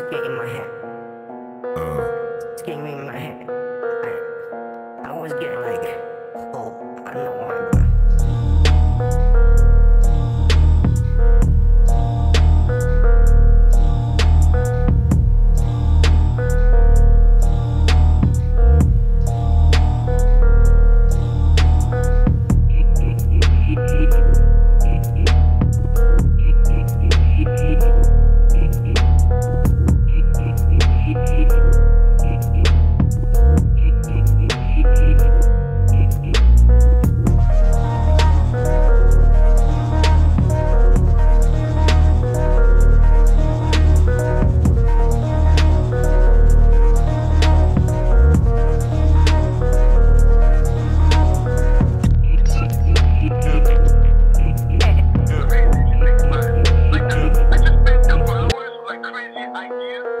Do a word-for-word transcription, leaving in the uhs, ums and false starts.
It's getting in my head. Uh. It's getting in my head. I, I always get like, oh, I know why I'm doing. Idea.